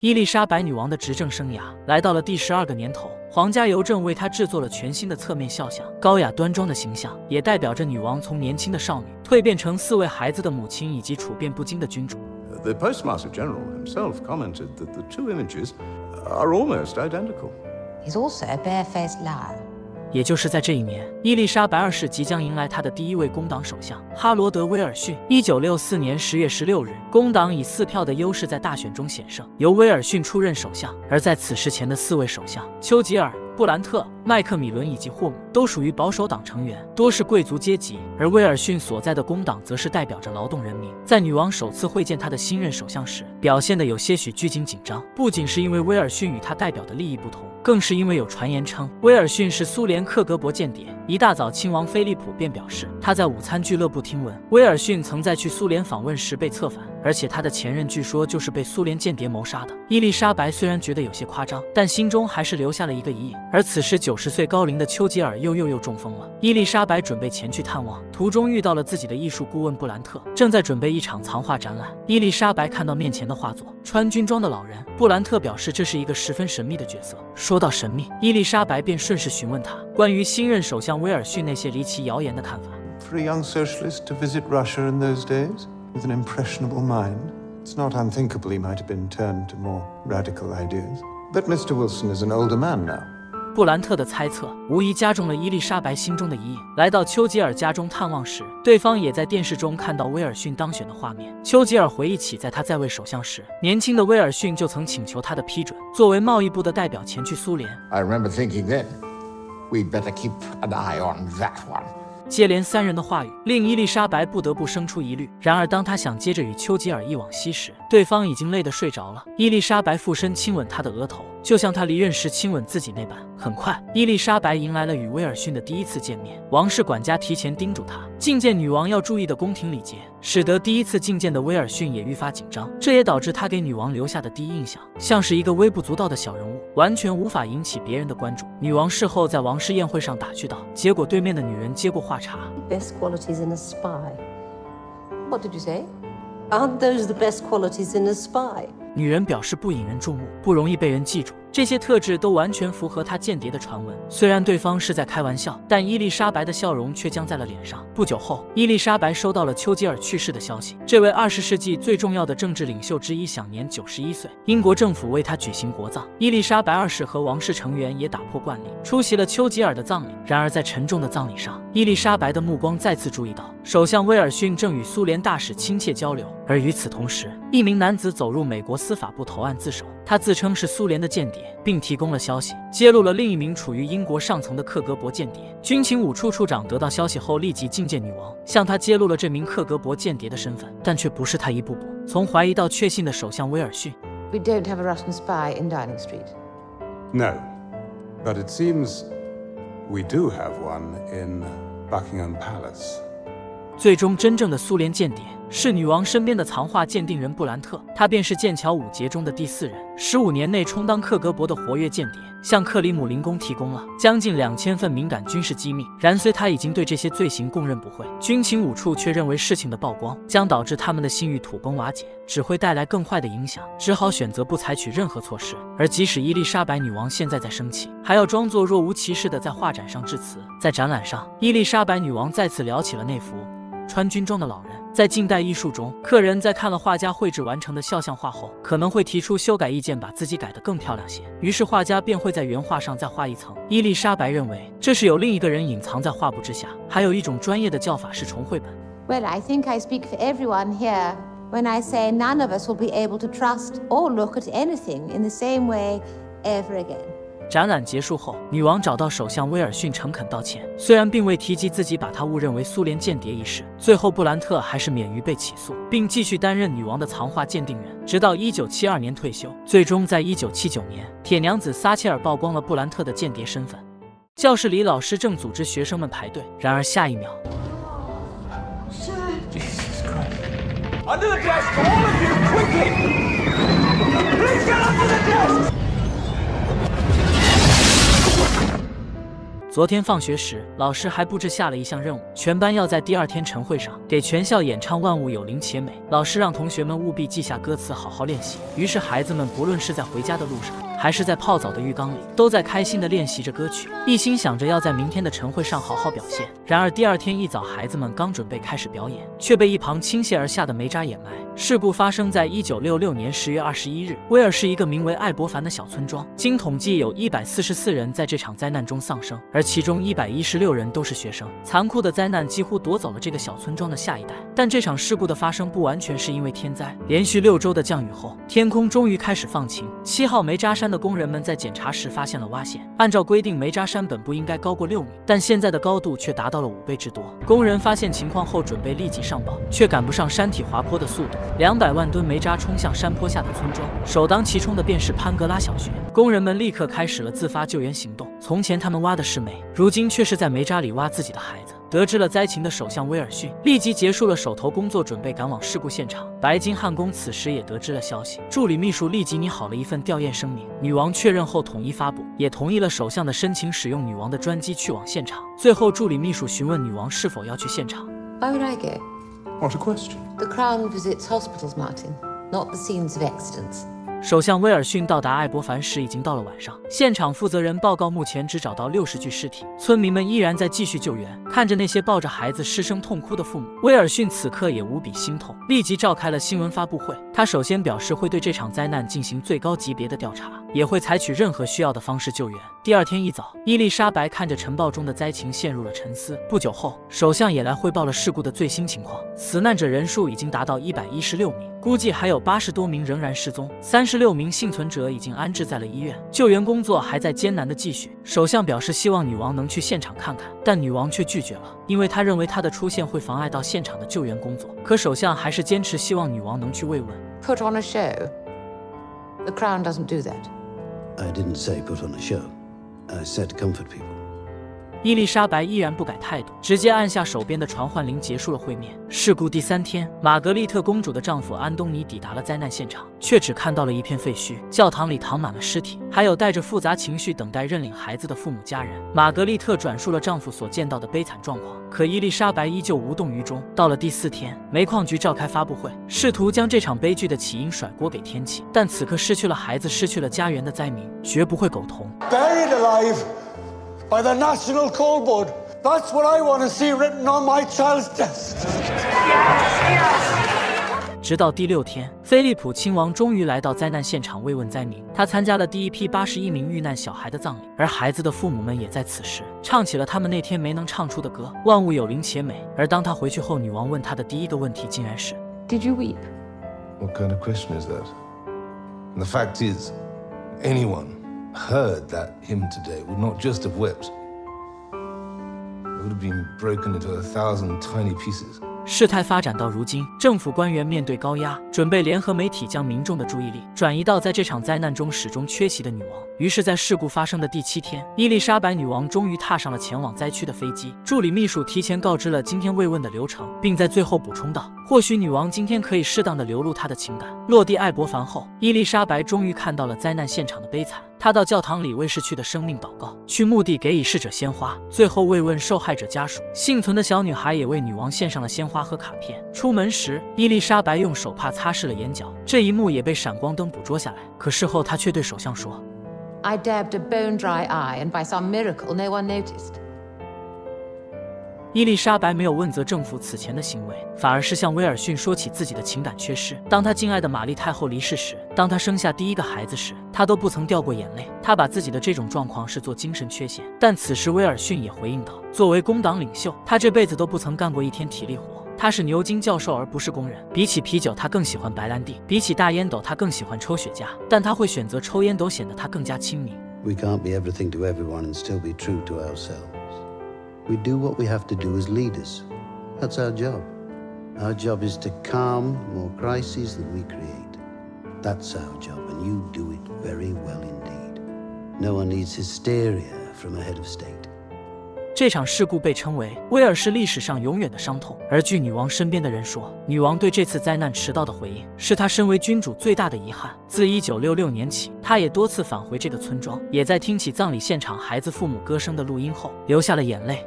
伊丽莎白女王的执政生涯来到了第12个年头，皇家邮政为她制作了全新的侧面肖像，高雅端庄的形象也代表着女王从年轻的少女蜕变成4位孩子的母亲以及处变不惊的君主。The Postmaster General himself commented that the two images are almost identical. He's also a barefaced liar. 也就是在这一年，伊丽莎白2世即将迎来她的第1位工党首相哈罗德·威尔逊。1964年10月16日，工党以4票的优势在大选中险胜，由威尔逊出任首相。而在此事前的4位首相丘吉尔、布兰特、麦克米伦以及霍姆都属于保守党成员，多是贵族阶级。而威尔逊所在的工党则是代表着劳动人民。在女王首次会见她的新任首相时，表现得有些许拘谨紧张，不仅是因为威尔逊与她代表的利益不同，更是因为有传言称威尔逊是苏联克格勃间谍。一大早，亲王菲利普便表示，他在午餐俱乐部听闻威尔逊曾在去苏联访问时被策反，而且他的前任据说就是被苏联间谍谋杀的。伊丽莎白虽然觉得有些夸张，但心中还是留下了一个疑影。而此时90岁高龄的丘吉尔又中风了。伊丽莎白准备前去探望，途中遇到了自己的艺术顾问布兰特，正在准备一场藏画展览。伊丽莎白看到面前的画作，穿军装的老人，布兰特表示这是一个十分神秘的角色。说到神秘，伊丽莎白便顺势询问他关于新任首相威尔逊那些离奇谣言的看法。For a young socialist to visit Russia in those days with an impressionable mind, it's not unthinkable he might have been turned to more radical ideas. But Mr. Wilson is an older man now. 布兰特的猜测无疑加重了伊丽莎白心中的疑影。来到丘吉尔家中探望时，对方也在电视中看到威尔逊当选的画面。丘吉尔回忆起，在他在位首相时，年轻的威尔逊就曾请求他的批准，作为贸易部的代表前去苏联。I remember thinking then, we'd better keep an eye on that one. 接连3人的话语令伊丽莎白不得不生出疑虑。然而，当她想接着与丘吉尔一往昔时，对方已经累得睡着了。伊丽莎白附身亲吻他的额头。就像他离任时亲吻自己那般。很快，伊丽莎白迎来了与威尔逊的第1次见面。王室管家提前叮嘱她，觐见女王要注意的宫廷礼节，使得第1次觐见的威尔逊也愈发紧张。这也导致他给女王留下的第1印象，像是一个微不足道的小人物，完全无法引起别人的关注。女王事后在王室宴会上打趣道，结果对面的女人接过话茬。Best qualities in a spy. What did you say? Aren't those the best qualities in a spy? 女人表示不引人注目，不容易被人记住，这些特质都完全符合她间谍的传闻。虽然对方是在开玩笑，但伊丽莎白的笑容却僵在了脸上。不久后，伊丽莎白收到了丘吉尔去世的消息。这位20世纪最重要的政治领袖之一享年91岁，英国政府为他举行国葬。伊丽莎白2世和王室成员也打破惯例，出席了丘吉尔的葬礼。然而在沉重的葬礼上，伊丽莎白的目光再次注意到，首相威尔逊正与苏联大使亲切交流。而与此同时，一名男子走入美国司法部投案自首，他自称是苏联的间谍，并提供了消息，揭露了另一名处于英国上层的克格勃间谍。军情5处处长得到消息后，立即觐见女王，向她揭露了这名克格勃间谍的身份，但却不是他一步步从怀疑到确信的首相威尔逊。We don't have a Russian spy in Downing Street. No, but it seems we do have one in Buckingham Palace. 最终，真正的苏联间谍是女王身边的藏画鉴定人布兰特，他便是剑桥5杰中的第4人，15年内充当克格勃的活跃间谍，向克里姆林宫提供了将近2000份敏感军事机密。然虽他已经对这些罪行供认不讳，军情5处却认为事情的曝光将导致他们的信誉土崩瓦解，只会带来更坏的影响，只好选择不采取任何措施。而即使伊丽莎白女王现在在生气，还要装作若无其事的在画展上致辞。在展览上，伊丽莎白女王再次聊起了那幅穿军装的老人。在近代艺术中，客人在看了画家绘制完成的肖像画后，可能会提出修改意见，把自己改得更漂亮些，于是画家便会在原画上再画一层。伊丽莎白认为这是有另一个人隐藏在画布之下，还有一种专业的叫法是重绘本。 Well, I think I speak for everyone here when I say none of us will be able to trust or look at anything in the same way ever again. 展览结束后，女王找到首相威尔逊诚恳道歉，虽然并未提及自己把他误认为苏联间谍一事。最后，布兰特还是免于被起诉，并继续担任女王的藏画鉴定人，直到1972年退休。最终，在1979年，铁娘子撒切尔曝光了布兰特的间谍身份。教室里，老师正组织学生们排队，然而下一秒，昨天放学时，老师还布置下了一项任务，全班要在第二天晨会上给全校演唱《万物有灵且美》。老师让同学们务必记下歌词，好好练习。于是孩子们不论是在回家的路上， 还是在泡澡的浴缸里，都在开心地练习着歌曲，一心想着要在明天的晨会上好好表现。然而第二天一早，孩子们刚准备开始表演，却被一旁倾泻而下的煤渣掩埋。事故发生在1966年10月21日，威尔士一个名为艾伯凡的小村庄。经统计，有144人在这场灾难中丧生，而其中116人都是学生。残酷的灾难几乎夺走了这个小村庄的下一代。但这场事故的发生不完全是因为天灾。连续6周的降雨后，天空终于开始放晴。7号煤渣山 的工人们在检查时发现了挖陷。按照规定，煤渣山本不应该高过6米，但现在的高度却达到了5倍之多。工人发现情况后，准备立即上报，却赶不上山体滑坡的速度。200万吨煤渣冲向山坡下的村庄，首当其冲的便是潘格拉小学。工人们立刻开始了自发救援行动。从前他们挖的是煤，如今却是在煤渣里挖自己的孩子。 得知了灾情的首相威尔逊立即结束了手头工作，准备赶往事故现场。白金汉宫此时也得知了消息，助理秘书立即拟好了一份吊唁声明，女王确认后统一发布，也同意了首相的申请，使用女王的专机去往现场。最后，助理秘书询问女王是否要去现场。Why would I go? What a question! The Crown visits hospitals, Martin, not the scenes of accidents. 首相威尔逊到达艾伯凡时已经到了晚上。现场负责人报告，目前只找到60具尸体，村民们依然在继续救援。看着那些抱着孩子失声痛哭的父母，威尔逊此刻也无比心痛，立即召开了新闻发布会。他首先表示会对这场灾难进行最高级别的调查，也会采取任何需要的方式救援。第二天一早，伊丽莎白看着晨报中的灾情陷入了沉思。不久后，首相也来汇报了事故的最新情况，死难者人数已经达到116名。 估计还有80多名仍然失踪，36名幸存者已经安置在了医院，救援工作还在艰难的继续。首相表示希望女王能去现场看看，但女王却拒绝了，因为她认为她的出现会妨碍到现场的救援工作。可首相还是坚持希望女王能去慰问。Put on a show. The crown doesn't do that. I didn't say put on a show. I said comfort people. 伊丽莎白依然不改态度，直接按下手边的传唤铃，结束了会面。事故第三天，玛格丽特公主的丈夫安东尼抵达了灾难现场，却只看到了一片废墟，教堂里躺满了尸体，还有带着复杂情绪等待认领孩子的父母家人。玛格丽特转述了丈夫所见到的悲惨状况，可伊丽莎白依旧无动于衷。到了第4天，煤矿局召开发布会，试图将这场悲剧的起因甩锅给天气，但此刻失去了孩子、失去了家园的灾民绝不会苟同。 By the National Coal Board. That's what I want to see written on my child's desk. Yes, yes. 直到第6天，菲利普亲王终于来到灾难现场慰问灾民。他参加了第一批81名遇难小孩的葬礼，而孩子的父母们也在此时唱起了他们那天没能唱出的歌《万物有灵且美》。而当他回去后，女王问他的第一个问题竟然是 Did you weep? What kind of question is that? And the fact is, anyone heard that hymn today would not just have wept, it would have been broken into 1,000 tiny pieces. 事态发展到如今，政府官员面对高压，准备联合媒体将民众的注意力转移到在这场灾难中始终缺席的女王。于是，在事故发生的第7天，伊丽莎白女王终于踏上了前往灾区的飞机。助理秘书提前告知了今天慰问的流程，并在最后补充道：“或许女王今天可以适当的流露她的情感。”落地艾伯凡后，伊丽莎白终于看到了灾难现场的悲惨。她到教堂里为逝去的生命祷告，去墓地给已逝者鲜花，最后慰问受害者家属。幸存的小女孩也为女王献上了鲜花 和卡片。出门时，伊丽莎白用手帕擦拭了眼角，这一幕也被闪光灯捕捉下来。可事后，她却对首相说 ：“I dabbed a bone-dry eye, and by some miracle, no one noticed.” 伊丽莎白没有问责政府此前的行为，反而是向威尔逊说起自己的情感缺失。当她敬爱的玛丽太后离世时，当她生下第一个孩子时，她都不曾掉过眼泪。她把自己的这种状况视作精神缺陷。但此时，威尔逊也回应道：“作为工党领袖，他这辈子都不曾干过一天体力活。” 他是牛津教授，而不是工人。比起啤酒，他更喜欢白兰地；比起大烟斗，他更喜欢抽雪茄。但他会选择抽烟斗，显得他更加亲民。We can't be everything to everyone and still be true to ourselves. We do what we have to do as leaders. That's our job. Our job is to calm more crises than we create. That's our job, and you do it very well indeed. No one needs hysteria from a head of state. 这场事故被称为威尔士历史上永远的伤痛。而据女王身边的人说，女王对这次灾难迟到的回应是她身为君主最大的遗憾。自1966年起，她也多次返回这个村庄，也在听起葬礼现场孩子父母歌声的录音后流下了眼泪。